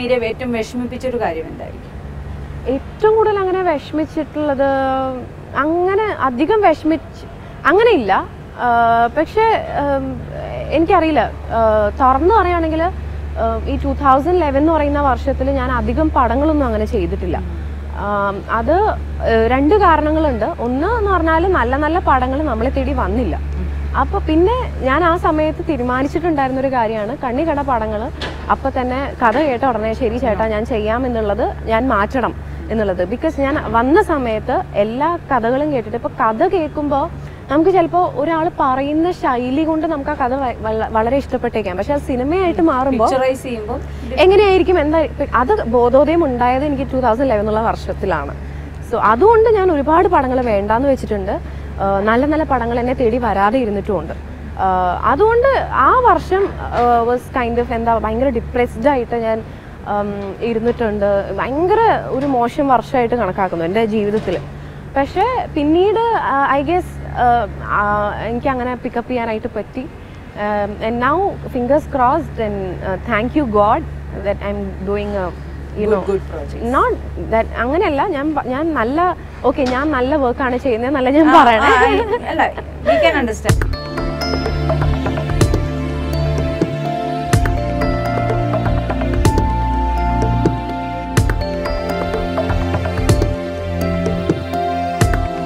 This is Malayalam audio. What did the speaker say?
മീരയെ ഏറ്റവും വിഷമിപ്പിച്ച ഒരു കാര്യം എന്തായിരിക്കും? ഏറ്റവും കൂടുതൽ അങ്ങനെ വിഷമിച്ചിട്ടുള്ളത് അങ്ങനെ അധികം വിഷമിച്ച് അങ്ങനെയില്ല, പക്ഷേ എനിക്കറിയില്ല, തുറന്നു പറയുകയാണെങ്കിൽ ഈ 2011 എന്ന് പറയുന്ന വർഷത്തിൽ ഞാൻ അധികം പടങ്ങളൊന്നും അങ്ങനെ ചെയ്തിട്ടില്ല. അത് രണ്ട് കാരണങ്ങളുണ്ട്. ഒന്ന് എന്ന് പറഞ്ഞാൽ നല്ല നല്ല പടങ്ങൾ നമ്മളെ തേടി വന്നില്ല. അപ്പോൾ പിന്നെ ഞാൻ ആ സമയത്ത് തീരുമാനിച്ചിട്ടുണ്ടായിരുന്നൊരു കാര്യമാണ് കണ്ണിക്കട പടങ്ങൾ അപ്പം തന്നെ കഥ കേട്ട ഉടനെ ശരി ചേട്ടാ ഞാൻ ചെയ്യാമെന്നുള്ളത് ഞാൻ മാറ്റണം എന്നുള്ളത്. ബിക്കോസ് ഞാൻ വന്ന സമയത്ത് എല്ലാ കഥകളും കേട്ടിട്ട് ഇപ്പോൾ കഥ കേൾക്കുമ്പോൾ നമുക്ക് ചിലപ്പോൾ ഒരാൾ പറയുന്ന ശൈലി കൊണ്ട് നമുക്ക് ആ കഥ വളരെ ഇഷ്ടപ്പെട്ടേക്കാം, പക്ഷെ അത് സിനിമയായിട്ട് മാറുമ്പോൾ എങ്ങനെയായിരിക്കും എന്താ അത് ബോധോദയം ഉണ്ടായത് എനിക്ക് 2011 എന്നുള്ള വർഷത്തിലാണ്. സോ അതുകൊണ്ട് ഞാൻ ഒരുപാട് പടങ്ങൾ വേണ്ടാന്ന് വെച്ചിട്ടുണ്ട്, നല്ല നല്ല പടങ്ങൾ എന്നെ തേടി വരാതെ ഇരുന്നിട്ടുമുണ്ട്. അതുകൊണ്ട് ആ വർഷം വാസ് കൈൻഡ് ഓഫ് എന്താ ഭയങ്കര ഡിപ്രസ്ഡ് ആയിട്ട് ഞാൻ ഇരുന്നിട്ടുണ്ട്, ഭയങ്കര ഒരു മോശം വർഷമായിട്ട് കണക്കാക്കുന്നു എൻ്റെ ജീവിതത്തിൽ. പക്ഷേ പിന്നീട് ഐ ഗെസ് എനിക്ക് അങ്ങനെ പിക്കപ്പ് ചെയ്യാനായിട്ട് പറ്റി. And now fingers crossed and thank you God that I'm doing a good project. Not that അങ്ങനെയല്ല, ഞാൻ നല്ല ഓക്കെ ഞാൻ നല്ല വർക്കാണ് ചെയ്യുന്നത് എന്നല്ല ഞാൻ പറയണേ.